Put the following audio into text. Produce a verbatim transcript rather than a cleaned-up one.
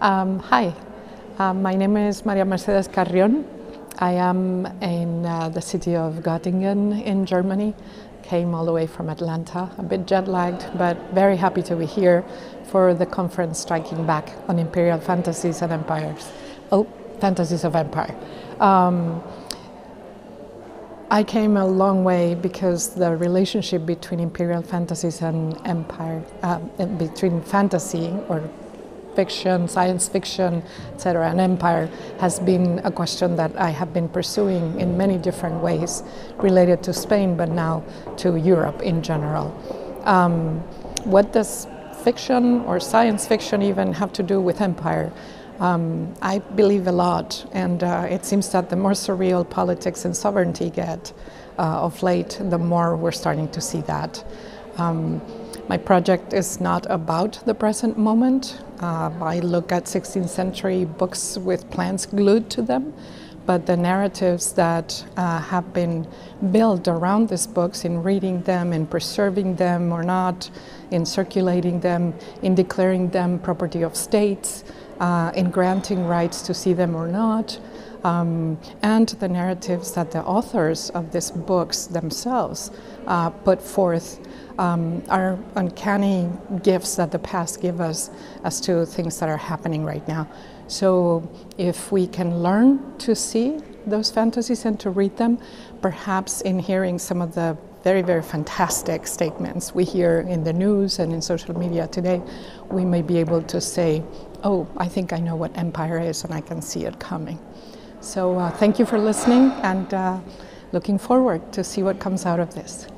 Um, hi, uh, my name is María Mercedes Carrión. I am in uh, the city of Göttingen in Germany. Came all the way from Atlanta, a bit jet-lagged, but very happy to be here for the conference Striking Back on Imperial Fantasies and Empires. Oh, Fantasies of Empire. Um, I came a long way because the relationship between Imperial Fantasies and Empire, uh, between fantasy or fiction, science fiction, et cetera, and empire has been a question that I have been pursuing in many different ways related to Spain, but now to Europe in general. Um, what does fiction or science fiction even have to do with empire? Um, I believe a lot, and uh, it seems that the more surreal politics and sovereignty get uh, of late, the more we're starting to see that. Um, My project is not about the present moment. Uh, I look at sixteenth century books with plants glued to them, but the narratives that uh, have been built around these books, in reading them, in preserving them or not, in circulating them, in declaring them property of states, uh, in granting rights to see them or not, Um, and the narratives that the authors of these books themselves uh, put forth um, are uncanny gifts that the past give us as to things that are happening right now. So if we can learn to see those fantasies and to read them, perhaps in hearing some of the very, very fantastic statements we hear in the news and in social media today, we may be able to say, oh, I think I know what empire is and I can see it coming. So uh, thank you for listening, and uh, looking forward to see what comes out of this.